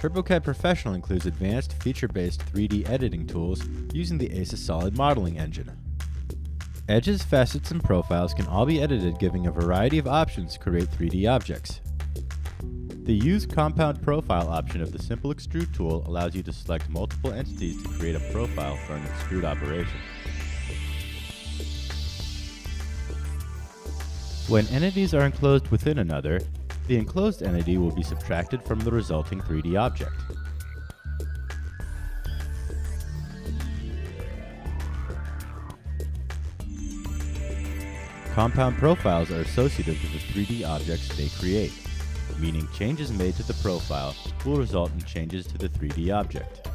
TurboCAD Professional includes advanced feature-based 3D editing tools using the ACIS Solid Modeling Engine. Edges, facets, and profiles can all be edited, giving a variety of options to create 3D objects. The Use Compound Profile option of the Simple Extrude tool allows you to select multiple entities to create a profile for an extrude operation. When entities are enclosed within another, the enclosed entity will be subtracted from the resulting 3D object. Compound profiles are associated with the 3D objects they create, meaning changes made to the profile will result in changes to the 3D object.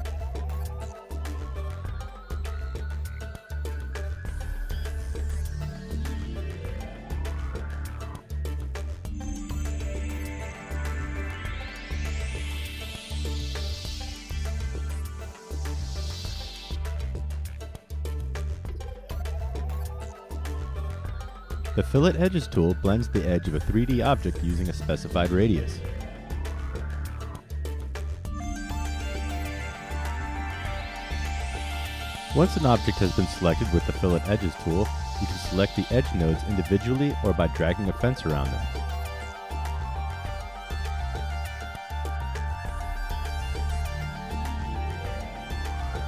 The Fillet Edges tool blends the edge of a 3D object using a specified radius. Once an object has been selected with the Fillet Edges tool, you can select the edge nodes individually or by dragging a fence around them.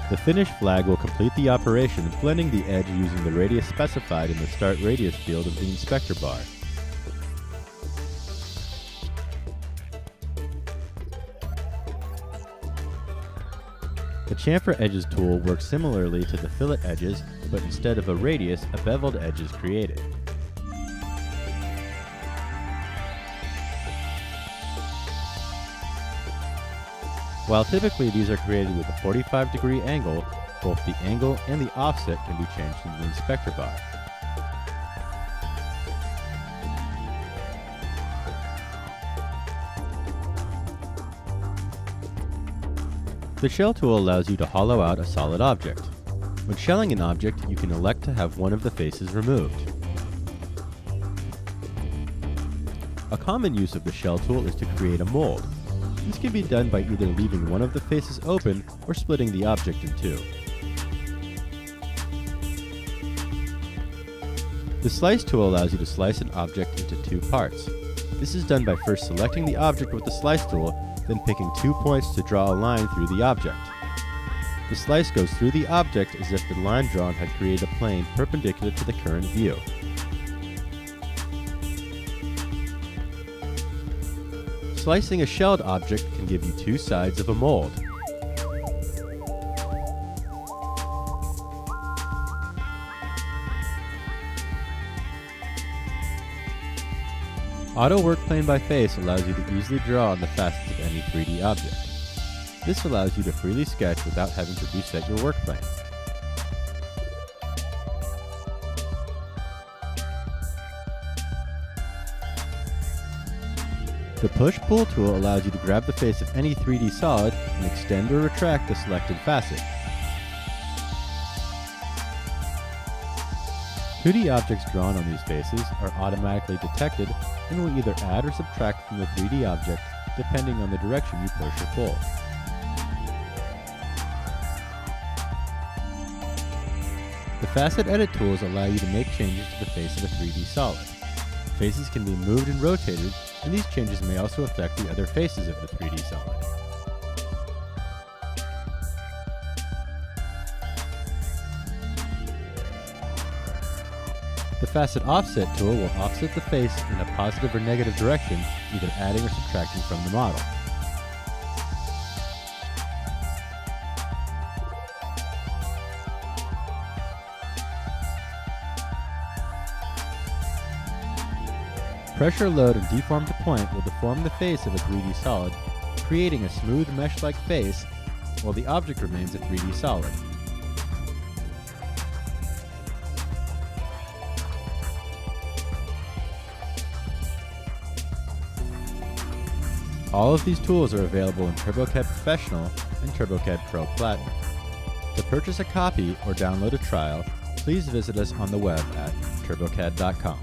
The finish flag will complete the operation, blending the edge using the radius specified in the Start Radius field of the inspector bar. The Chamfer Edges tool works similarly to the Fillet Edges, but instead of a radius, a beveled edge is created. While typically these are created with a 45-degree angle, both the angle and the offset can be changed in the inspector bar. The Shell tool allows you to hollow out a solid object. When shelling an object, you can elect to have one of the faces removed. A common use of the Shell tool is to create a mold. This can be done by either leaving one of the faces open or splitting the object in two. The Slice tool allows you to slice an object into two parts. This is done by first selecting the object with the Slice tool, then picking 2 points to draw a line through the object. The slice goes through the object as if the line drawn had created a plane perpendicular to the current view. Slicing a shelled object can give you two sides of a mold. Auto Work Plane by Face allows you to easily draw on the facets of any 3D object. This allows you to freely sketch without having to reset your work plane. The Push-Pull tool allows you to grab the face of any 3D solid and extend or retract the selected facet. 2D objects drawn on these faces are automatically detected and will either add or subtract from the 3D object depending on the direction you push or pull. The Facet Edit tools allow you to make changes to the face of a 3D solid. Faces can be moved and rotated, and these changes may also affect the other faces of the 3D solid. The Facet Offset tool will offset the face in a positive or negative direction, either adding or subtracting from the model. Pressure load and deform to point will deform the face of a 3D solid, creating a smooth mesh-like face while the object remains a 3D solid. All of these tools are available in TurboCAD Professional and TurboCAD Pro Platinum. To purchase a copy or download a trial, please visit us on the web at turbocad.com.